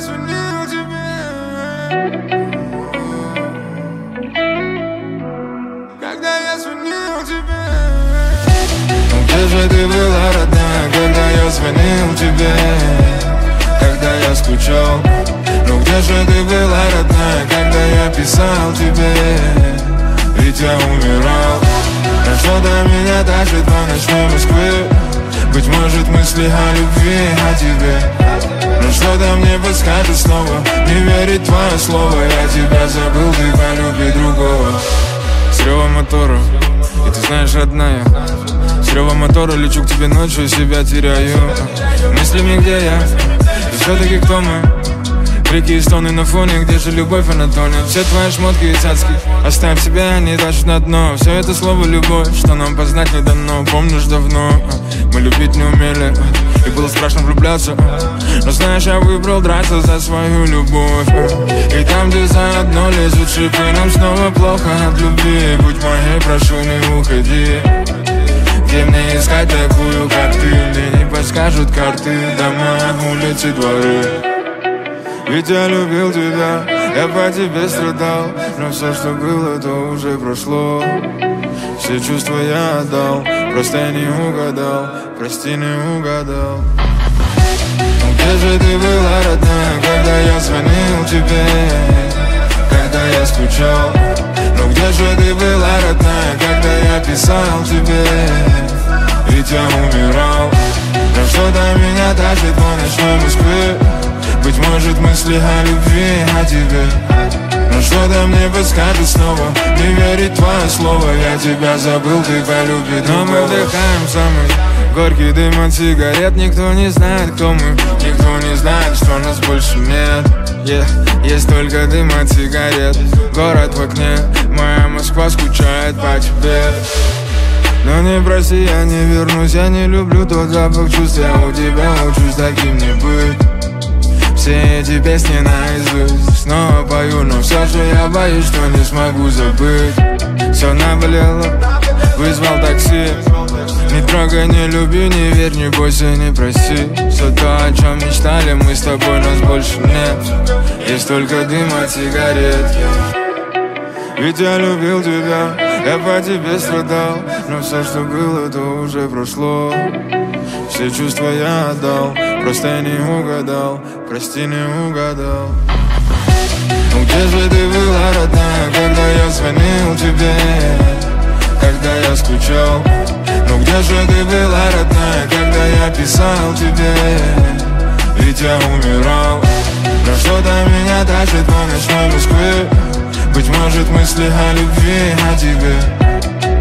звонил тебе, когда я звонил тебе. Ну где же ты была, родная, когда я звонил тебе, когда я скучал? Ну где же ты была, родная, когда я писал тебе, ведь я умирал. А что до меня даже до ночной Москвы? Быть может, мысли о любви, о тебе. Но что-то мне подскажет снова, не верит твое слово. Я тебя забыл, ты полюби другого. С ревом мотора, и ты знаешь, родная, с ревом мотора лечу к тебе ночью, себя теряю мыслями, где я, и все-таки кто мы. Крики и стоны на фоне, где же любовь, Анатолий? Все твои шмотки и цацки, оставь себя, они тащат на дно. Все это слово любовь, что нам познать не дано. Помнишь давно, мы любить не умели, и было страшно влюбляться. Но знаешь, я выбрал драться за свою любовь. И там, где заодно лезут шипы, нам снова плохо от любви. Будь моей, прошу, не уходи. Где мне искать такую, как ты? Мне не подскажут карты, дома, улицы, дворы. Ведь я любил тебя, я по тебе страдал, но все, что было, то уже прошло. Все чувства я отдал, просто я не угадал, прости, не угадал. Ну где же ты была, родная, когда я звонил тебе, когда я скучал? Ну где же ты была, родная, когда я писал тебе, ведь я умирал. Но что до меня даже до ночной Москвы? Быть может, мысли о любви, о тебе. Но что-то мне подскажет снова, не верит твое слово. Я тебя забыл, ты полюби другого. Но мы вдыхаем самый горький дым от сигарет. Никто не знает, кто мы, никто не знает, что нас больше нет. Есть только дым от сигарет, город в окне. Моя Москва скучает по тебе. Но не проси, я не вернусь, я не люблю тот запах чувств. Я у тебя учусь таким не быть. Все эти песни наизусть снова пою, но все же я боюсь, что не смогу забыть. Все наболело, вызвал такси. Не трогай, не люби, не верь, не бойся, не проси. Все то, о чем мечтали мы с тобой, нас больше нет. Есть только дым от сигарет. Ведь я любил тебя, я по тебе страдал, но все, что было, то уже прошло. Все чувства я отдал, просто я не угадал, прости, не угадал. Ну где же ты была, родная, когда я звонил тебе, когда я скучал? Ну где же ты была, родная, когда я писал тебе, ведь я умирал. Но что до меня даже до ночной Москвы? Быть может, мысли о любви, о тебе.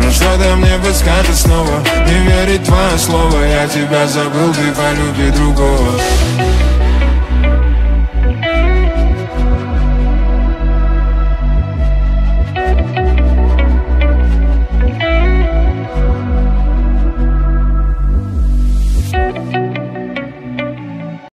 Но что-то мне подскажет снова, не верить твое слово. Я тебя забыл, ты полюби другого.